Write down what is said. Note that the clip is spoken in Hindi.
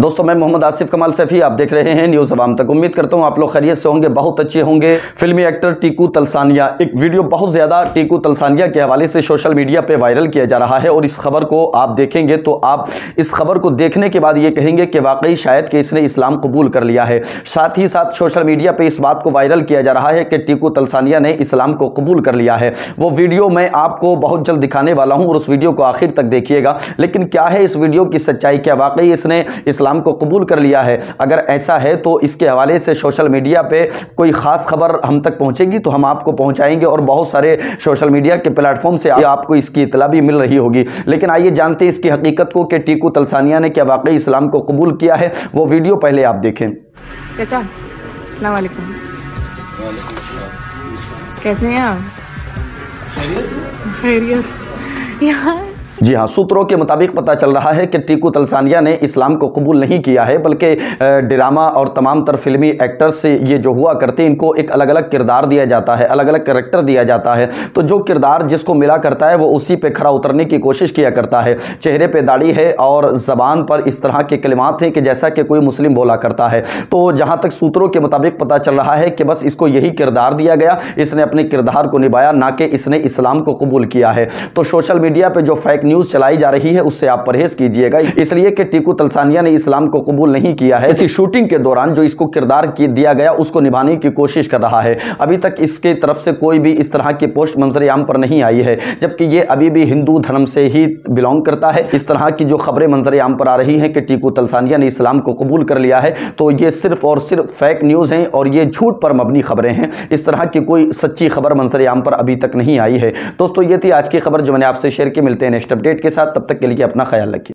दोस्तों मैं मोहम्मद आसिफ कमाल सैफी, आप देख रहे हैं न्यूज़ अफ़वाम। तक उम्मीद करता हूं आप लोग खैरियत से होंगे, बहुत अच्छे होंगे। फिल्मी एक्टर टीकू तलसानिया, एक वीडियो बहुत ज़्यादा टीकू तलसानिया के हवाले से सोशल मीडिया पे वायरल किया जा रहा है और इस खबर को आप देखेंगे तो आप इस खबर को देखने के बाद ये कहेंगे कि वाकई शायद कि इसने इस्लाम कबूल कर लिया है। साथ ही साथ सोशल मीडिया पर इस बात को वायरल किया जा रहा है कि टीकू तलसानिया ने इस्लाम को कबूल कर लिया है। वो वीडियो मैं आपको बहुत जल्द दिखाने वाला हूँ और उस वीडियो को आखिर तक देखिएगा। लेकिन क्या है इस वीडियो की सच्चाई, क्या वाकई इसने इस्लाम को कबूल कर लिया है? अगर ऐसा है तो इसके हवाले से सोशल मीडिया पे कोई ख़ास खबर हम तक पहुंचेगी तो हम आपको पहुंचाएंगे और बहुत सारे सोशल मीडिया के प्लेटफॉर्म से आपको इसकी इतला भी मिल रही होगी। लेकिन आइए जानते हैं इसकी हकीकत को कि टीकू तलसानिया ने क्या वाकई इस्लाम को कबूल किया है। वो वीडियो पहले आप देखें। चाचा अस्सलाम वालेकुम, कैसे हैं आप? खैरियत यार। जी हाँ, सूत्रों के मुताबिक पता चल रहा है कि टीकू तलसानिया ने इस्लाम को कबूल नहीं किया है, बल्कि ड्रामा और तमाम तर फिल्मी एक्टर्स से ये जो हुआ करते हैं, इनको एक अलग अलग किरदार दिया जाता है, अलग अलग कैरेक्टर दिया जाता है। तो जो किरदार जिसको मिला करता है वो उसी पे खरा उतरने की कोशिश किया करता है। चेहरे पर दाढ़ी है और ज़बान पर इस तरह के कलिमात हैं कि जैसा कि कोई मुस्लिम बोला करता है। तो जहाँ तक सूत्रों के मुताबिक पता चल रहा है कि बस इसको यही किरदार दिया गया, इसने अपने किरदार को निभाया, ना कि इसने इस्लाम को कबूल किया है। तो सोशल मीडिया पर जो फेक न्यूज़ चलाई जा रही है उससे आप परहेज कीजिएगा, इसलिए कि टीकू तलसानिया ने इस्लाम को कबूल नहीं किया है। इसी शूटिंग के दौरान जो इसको किरदार दिया गया उसको निभाने की कोशिश कर रहा है। अभी तक इसके तरफ से कोई भी इस तरह की पोस्ट मंजर आम पर नहीं आई है, जबकि ये अभी भी हिंदू धर्म से ही बिलोंग करता है। इस तरह की जो खबरें मंजर आम पर आ रही हैं कि टीकू तलसानिया ने इस्लाम को कबूल कर लिया है, तो ये सिर्फ और सिर्फ फेक न्यूज़ हैं और ये झूठ पर मबनी खबरें हैं। इस तरह की कोई सच्ची खबर मंजर आम पर अभी तक नहीं आई है। दोस्तों ये थी आज की खबर जो मैंने आपसे शेयर की। मिलते हैं नेक्स्ट अपडेट के साथ, तब तक के लिए अपना ख्याल रखिए।